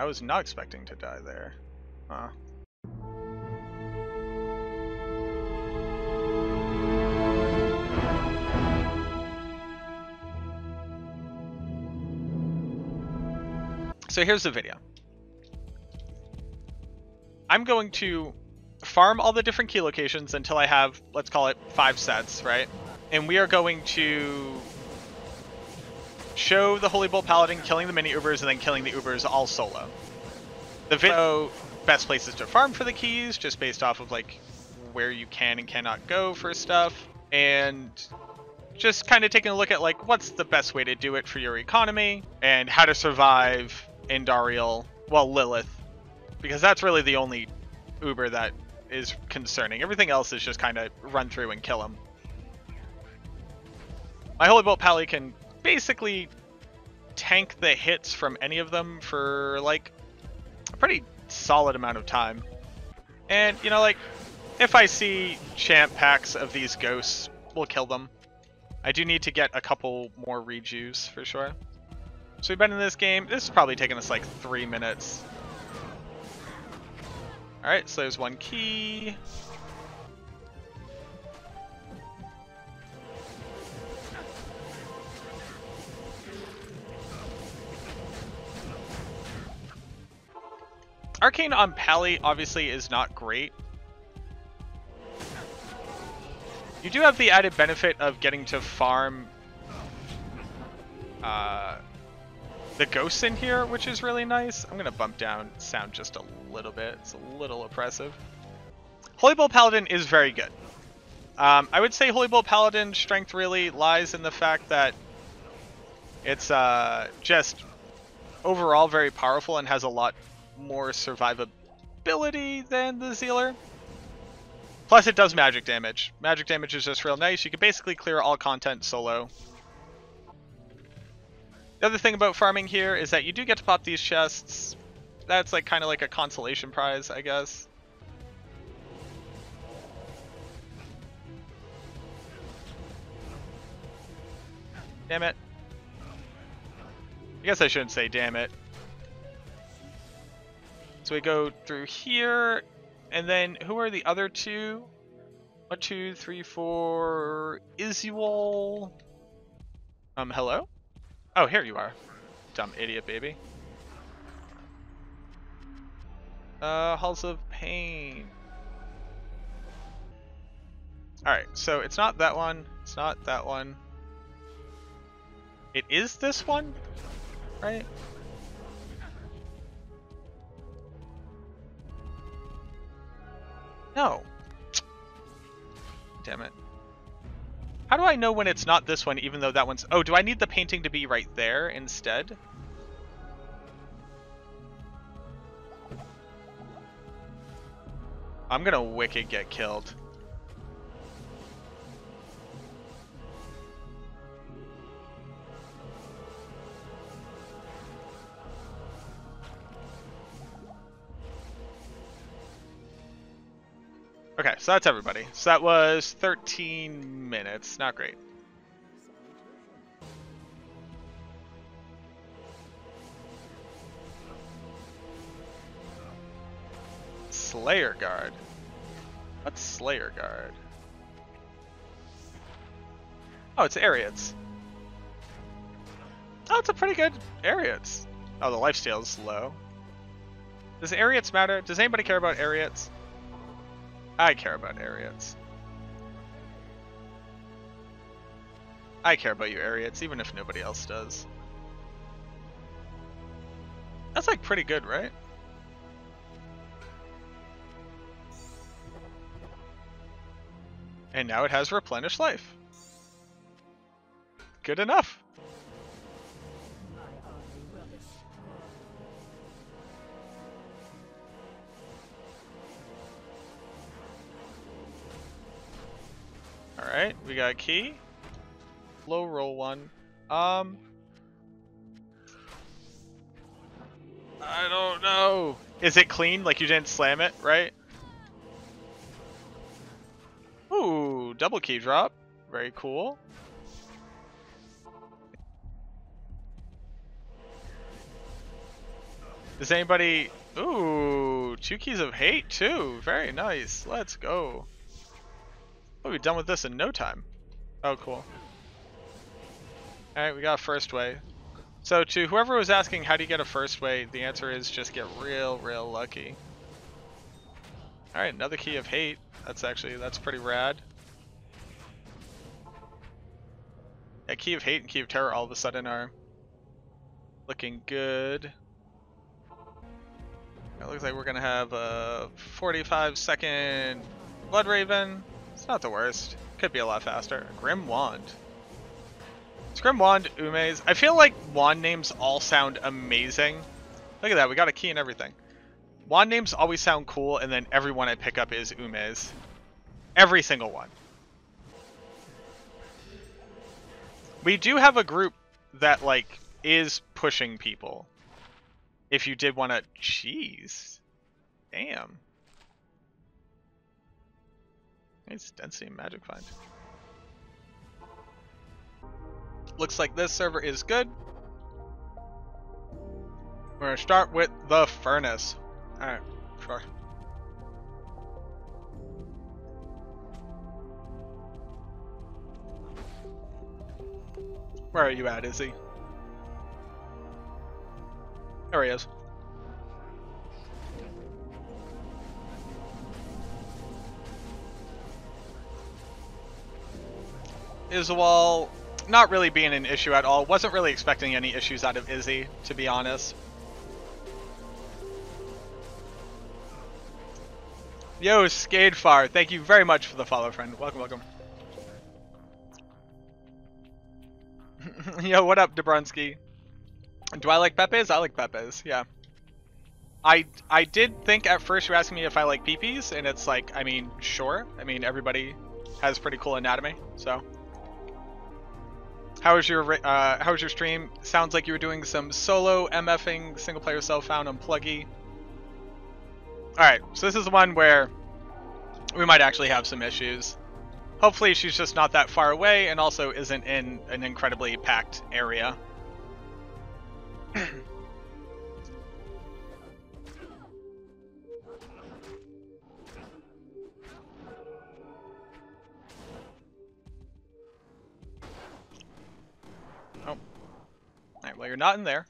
I was not expecting to die there. Huh. So here's the video. I'm going to farm all the different key locations until I have, let's call it 5 sets, right? And we are going to show the Holy Bolt Paladin killing the mini Ubers and then killing the Ubers all solo. The video, best places to farm for the keys, just based off of like where you can and cannot go for stuff. And just kind of taking a look at like what's the best way to do it for your economy and how to survive in Duriel, well, Lilith, because that's really the only Uber that is concerning. Everything else is just kind of run through and kill him. My Holy Bolt Pally can basically tank the hits from any of them for like a pretty solid amount of time. And you know, like if I see champ packs of these ghosts, we'll kill them. I do need to get a couple more rejuves for sure. So we've been in this game. This is probably taking us like 3 minutes. Alright, so there's one key. Arcane on Pally obviously is not great. You do have the added benefit of getting to farm the ghosts in here, which is really nice. I'm gonna bump down sound just a little bit. It's a little oppressive. Holy Bolt Paladin is very good. I would say Holy Bolt Paladin's strength really lies in the fact that it's just overall very powerful and has a lot more survivability than the Zealer. Plus it does magic damage. Magic damage is just real nice. You can basically clear all content solo. The other thing about farming here is that you do get to pop these chests. That's like kind of like a consolation prize, I guess. Damn it. I guess I shouldn't say damn it. So we go through here. And then, who are the other two? 1, 2, 3, 4... Izual... hello? Oh, here you are. Dumb idiot, baby. Halls of Pain. Alright, so it's not that one. It's not that one. It is this one? Right? No. Damn it. How do I know when it's not this one, even though that one's... Oh, do I need the painting to be right there instead? I'm gonna wicked get killed. Okay, so that's everybody. So that was 13 minutes. Not great. Slayer Guard. What's Slayer Guard? Oh, it's Arreat's. Oh, it's a pretty good Arreat's. Oh, the lifesteal's low. Does Arreat's matter? Does anybody care about Arreat's? I care about Arreat's. I care about you, Arreat's, even if nobody else does. That's like pretty good, right? And now it has replenished life. Good enough. Alright, we got a key. Low roll one. I don't know. Is it clean? Like you didn't slam it, right? Ooh, double key drop. Very cool. Does anybody... Ooh, 2 keys of hate too. Very nice. Let's go. We'll be done with this in no time. Oh, cool. Alright, we got a first way. So to whoever was asking how do you get a first way, the answer is just get real lucky. Alright, another key of hate. That's pretty rad. Yeah, key of hate and key of terror all of a sudden are looking good. It looks like we're gonna have a 45-second Blood Raven. It's not the worst. Could be a lot faster. Grim Wand. It's Grim Wand, Umez. I feel like wand names all sound amazing. Look at that, we got a key and everything. Wand names always sound cool, and then every one I pick up is Umez. Every single one. We do have a group that, like, is pushing people. If you did want to... Jeez. Damn. It's density and magic find. Looks like this server is good. We're going to start with the Furnace. Alright, sure. Where are you at, Izzy? There he is. Izual, not really being an issue at all. Wasn't really expecting any issues out of Izzy, to be honest. Yo, Skadefar, thank you very much for the follow, friend. Welcome, welcome. Yo, what up, Dobronski? Do I like Pepe's? I like Pepe's, yeah. I did think at first you asked me if I like peepees, and it's like, I mean, sure. I mean, everybody has pretty cool anatomy, so. How was your stream? Sounds like you were doing some solo MFing, single player self-found on Pluggy. Alright, so this is the one where we might actually have some issues. Hopefully she's just not that far away and also isn't in an incredibly packed area. Oh. Alright, well, you're not in there.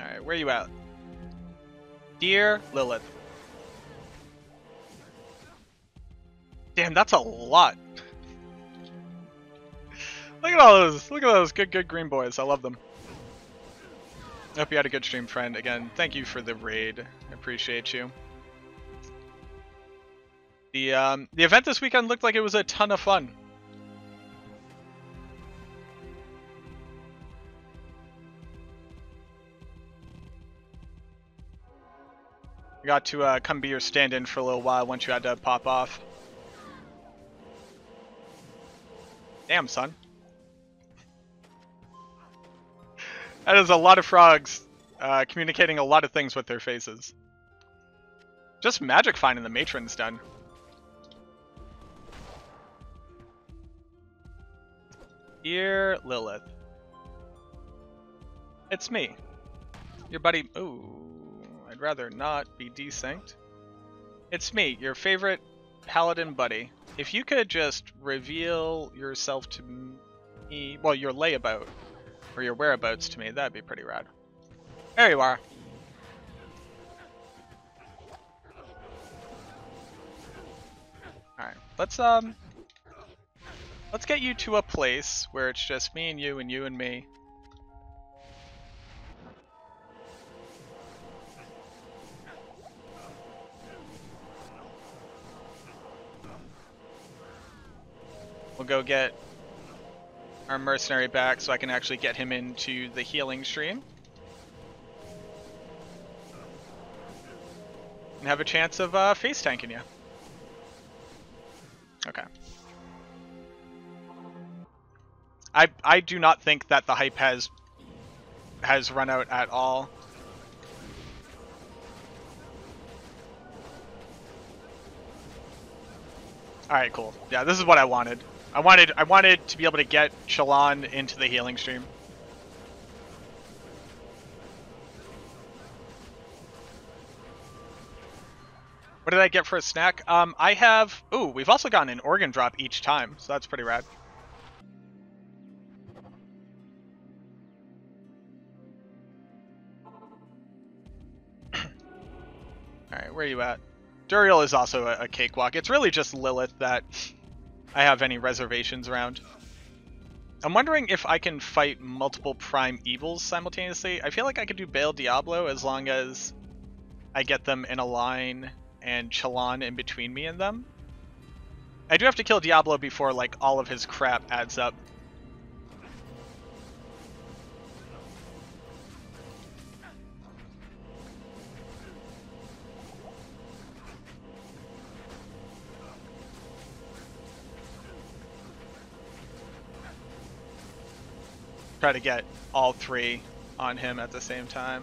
Alright, where are you at? Dear Lilith. Damn, that's a lot. Look at all those. Look at those good green boys. I love them. Hope you had a good stream, friend. Again, thank you for the raid. I appreciate you. The event this weekend looked like it was a ton of fun. You got to come be your stand-in for a little while once you had to pop off. Damn, son. That is a lot of frogs communicating a lot of things with their faces. Just magic finding the matron's done. Dear Lilith. It's me. Your buddy... Ooh, I'd rather not be desynced. It's me, your favorite paladin buddy. If you could just reveal yourself to me, well, your layabout, or your whereabouts to me, that'd be pretty rad. There you are. Alright, let's get you to a place where it's just me and you and you and me. We'll go get our mercenary back so I can actually get him into the healing stream. And have a chance of face tanking you. Okay. I do not think that the hype has run out at all. Alright, cool. Yeah, this is what I wanted. I wanted to be able to get Chalon into the healing stream. What did I get for a snack? I have... Ooh, we've also gotten an organ drop each time, so that's pretty rad. Alright, where are you at? Duriel is also a cakewalk. It's really just Lilith that I have any reservations around. I'm wondering if I can fight multiple Prime Evils simultaneously. I feel like I could do Bael Diablo as long as I get them in a line... and Chalon in between me and them. I do have to kill Diablo before like all of his crap adds up. Try to get all three on him at the same time.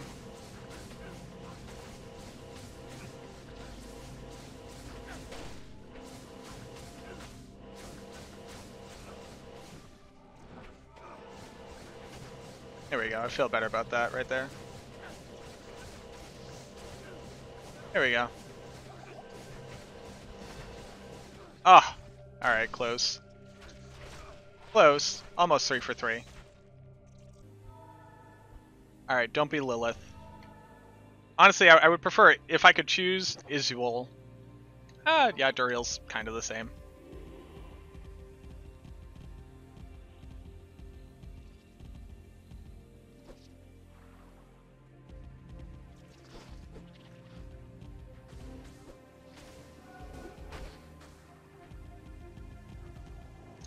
There we go, I feel better about that right there. There we go. Ah! Oh, alright, close. Close. Almost 3 for 3. Alright, don't be Lilith. Honestly, I would prefer, if I could choose, Izual. Yeah, Duriel's kind of the same.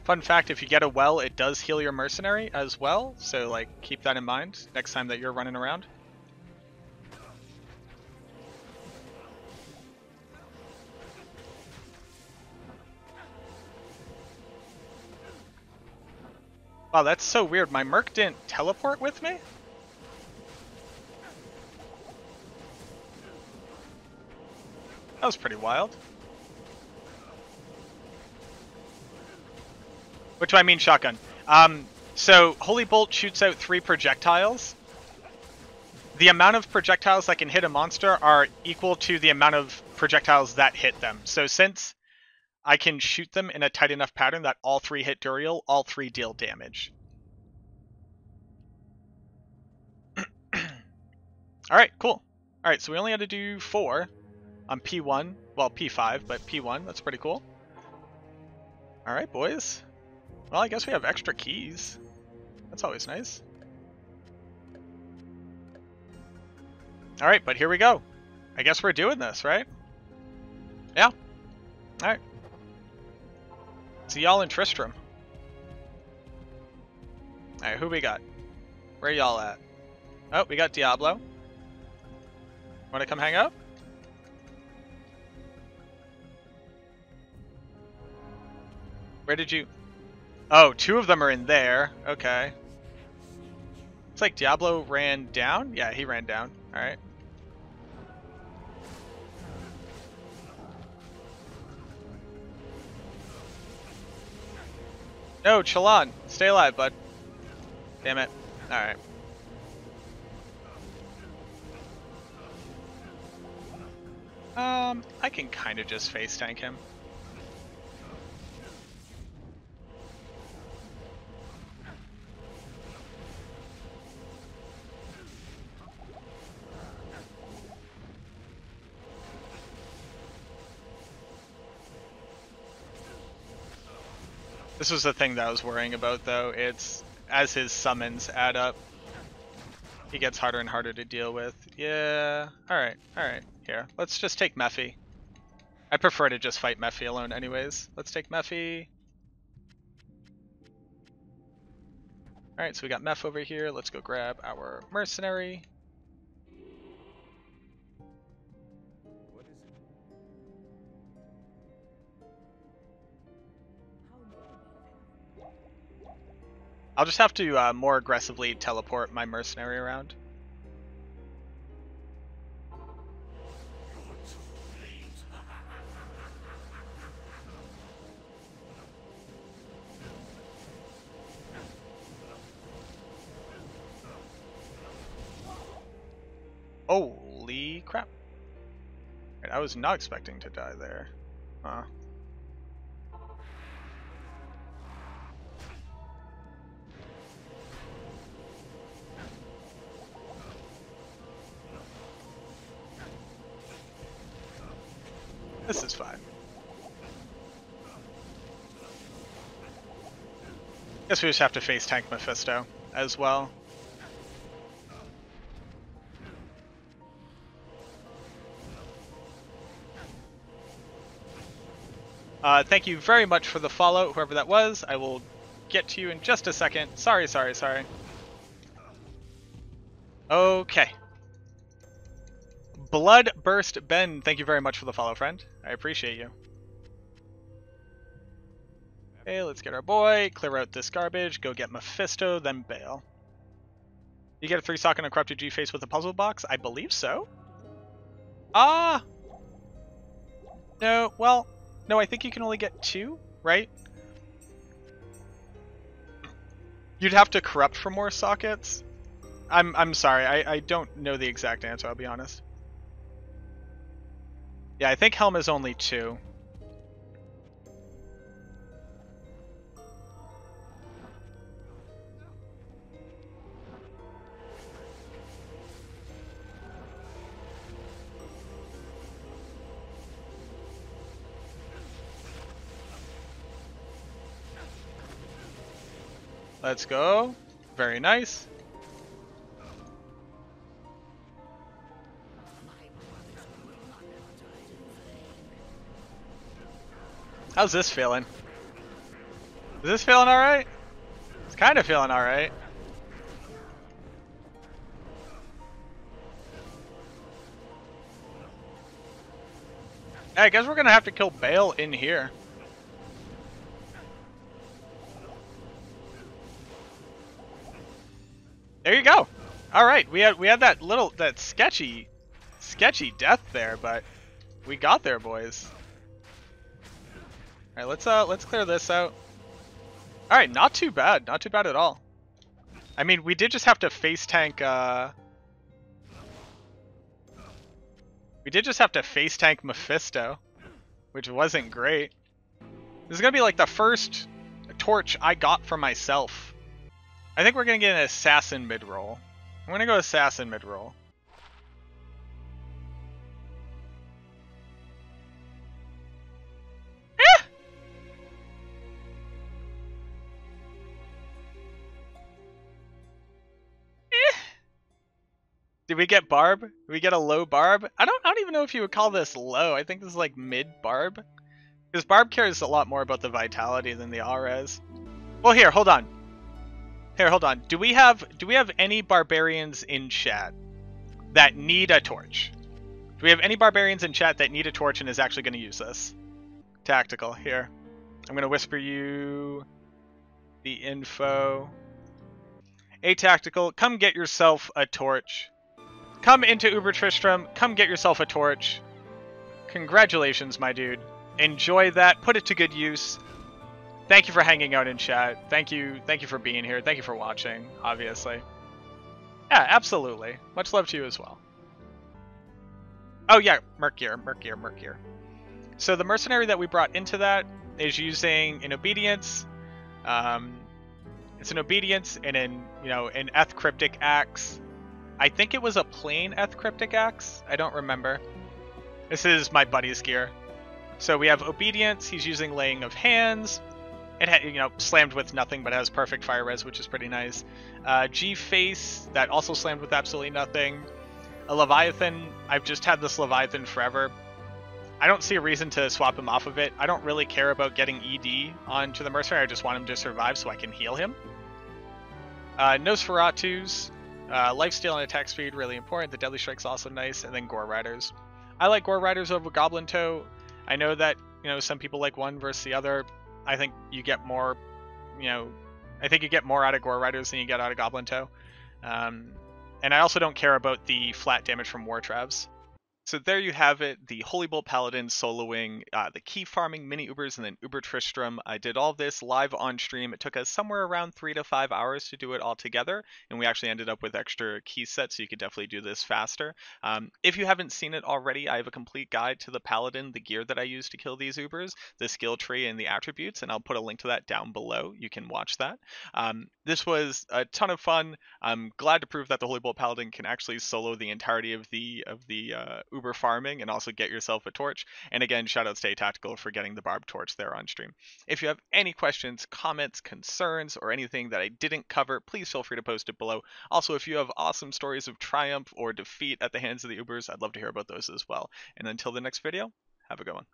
Fun fact, if you get a well, it does heal your mercenary as well, so like keep that in mind next time that you're running around. Wow, that's so weird. My merc didn't teleport with me? That was pretty wild. What do I mean shotgun? So Holy Bolt shoots out 3 projectiles. The amount of projectiles that can hit a monster are equal to the amount of projectiles that hit them. So since I can shoot them in a tight enough pattern that all 3 hit Duriel, all 3 deal damage. Alright, cool. Alright, so we only had to do 4 on P1. Well, P5, but P1. That's pretty cool. Alright, boys. Well, I guess we have extra keys. That's always nice. Alright, but here we go. I guess we're doing this, right? Yeah. Alright. See y'all in Tristram. Alright, who we got? Where y'all at? Oh, we got Diablo. Wanna come hang out? Where did you... Oh, 2 of them are in there. Okay. It's like Diablo ran down? Yeah, he ran down. Alright. No, Chalon. Stay alive, bud. Damn it. Alright. I can kind of just face tank him. This was the thing that I was worrying about, though. It's as his summons add up, he gets harder and harder to deal with. Yeah. All right. Here, let's just take Mephi. I prefer to just fight Mephi alone, anyways. Let's take Mephi. All right, so we got Meph over here. Let's go grab our mercenary. I'll just have to more aggressively teleport my mercenary around. Holy crap. I was not expecting to die there. Huh. This is fine. Guess we just have to face tank Mephisto as well. Thank you very much for the follow, whoever that was. I will get to you in just a second. Sorry. Okay. Bloodburst Ben, thank you very much for the follow, friend. I appreciate you. Okay, let's get our boy, clear out this garbage, go get Mephisto, then Baal. You get a 3-stock and a corrupted G-Face with a puzzle box? I believe so. Ah! No, well... No, I think you can only get 2, right? You'd have to corrupt for more sockets. I'm sorry, I don't know the exact answer, I'll be honest. Yeah, I think Helm is only 2. Let's go. Very nice. How's this feeling? Is this feeling alright? It's kind of feeling alright. I guess we're going to have to kill Bael in here. There you go. All right, we had that little sketchy death there, but we got there, boys. All right, let's clear this out. All right, not too bad, not too bad at all. I mean, we did just have to face tank. We did just have to face tank Mephisto, which wasn't great. This is gonna be like the first torch I got for myself. I think we're going to get an assassin mid-roll. I'm going to go assassin mid-roll. Eh! Eh! Did we get barb? Did we get a low barb? I don't even know if you would call this low. I think this is like mid-barb. Because barb cares a lot more about the vitality than the auras. Well, here, hold on. Here, hold on. Do we have any barbarians in chat that need a torch? Do we have any barbarians in chat that need a torch and is actually going to use this? Tactical, here. I'm going to whisper you the info. Hey, Tactical, come get yourself a torch. Come into Uber Tristram. Come get yourself a torch. Congratulations, my dude. Enjoy that. Put it to good use. Thank you for hanging out in chat. Thank you for being here. Thank you for watching, obviously. Yeah, absolutely. Much love to you as well. Oh yeah, Merc gear. So the mercenary that we brought into that is using an obedience. It's an obedience and an Ethcryptic axe. I think it was a plain Ethcryptic axe. I don't remember. This is my buddy's gear. So we have obedience. He's using Laying of Hands. It, slammed with nothing, but has perfect fire res, which is pretty nice. G-Face, that also slammed with absolutely nothing. A Leviathan, I've just had this Leviathan forever. I don't see a reason to swap him off of it. I don't really care about getting ED onto the mercenary. I just want him to survive so I can heal him. Nosferatus, lifesteal and attack speed, really important. The Deadly Strike's also nice. And then Gore Riders. I like Gore Riders over Goblin Toe. I know that, some people like one versus the other. I think you get more, I think you get more out of Gore Riders than you get out of Goblin Toe. And I also don't care about the flat damage from Wartraps. So there you have it, the Holy Bolt Paladin soloing the key farming mini Ubers and then Uber Tristram. I did all this live on stream. It took us somewhere around 3 to 5 hours to do it all together, and we actually ended up with extra key sets, so you could definitely do this faster. If you haven't seen it already, I have a complete guide to the Paladin, the gear that I use to kill these Ubers, the skill tree, and the attributes, and I'll put a link to that down below. You can watch that. This was a ton of fun. I'm glad to prove that the Holy Bolt Paladin can actually solo the entirety of the Uber farming, and also get yourself a torch. And again, shout out to Tactical for getting the barb torch there on stream. If you have any questions, comments, concerns, or anything that I didn't cover, please feel free to post it below. Also, if you have awesome stories of triumph or defeat at the hands of the Ubers, I'd love to hear about those as well. And until the next video, have a good one.